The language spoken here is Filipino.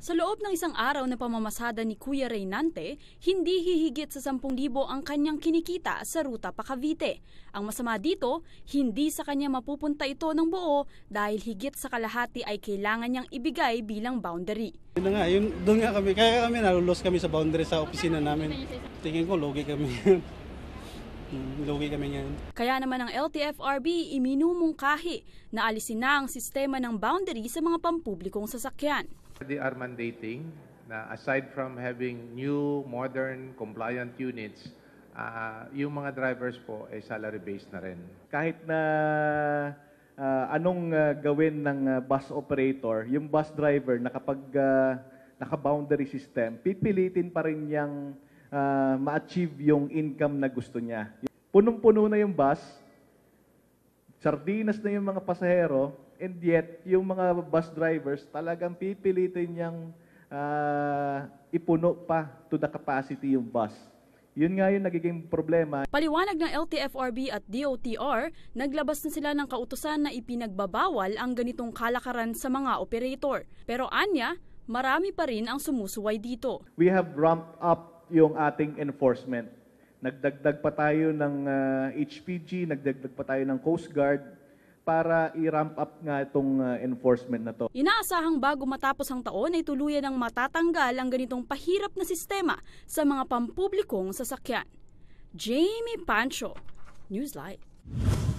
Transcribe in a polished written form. Sa loob ng isang araw na pamamasada ni Kuya Reynante, hindi hihigit sa 10,000 ang kanyang kinikita sa Ruta Pa Cavite. Ang masama dito, hindi sa kanya mapupunta ito ng buo dahil higit sa kalahati ay kailangan niyang ibigay bilang boundary. Doon nga kami, kaya kami nalulos kami sa boundary sa opisina namin. Tingin ko, logi kami. Kaya naman ang LTFRB iminumungkahi na alisin na ang sistema ng boundary sa mga pampublikong sasakyan. They are mandating na aside from having new, modern, compliant units, yung mga drivers po ay salary-based na rin. Kahit na anong gawin ng bus operator, yung bus driver na kapag naka-boundary system, pipilitin pa rin niyang ma-achieve yung income na gusto niya. Punong-puno na yung bus, sardinas na yung mga pasahero, and yet, yung mga bus drivers talagang pipilitin niyang ipuno pa to the capacity yung bus. Yun nga yung nagiging problema. Paliwanag ng LTFRB at DOTR, naglabas na sila ng kautusan na ipinagbabawal ang ganitong kalakaran sa mga operator. Pero anya, marami pa rin ang sumusuway dito. We have ramped up yung ating enforcement. Nagdagdag pa tayo ng HPG, nagdagdag pa tayo ng Coast Guard, para i-ramp up nga itong enforcement na to. Inaasahang bago matapos ang taon ay tuluyan ang matatanggal ang ganitong pahirap na sistema sa mga pampublikong sasakyan. Jamie Pancho, Newslight.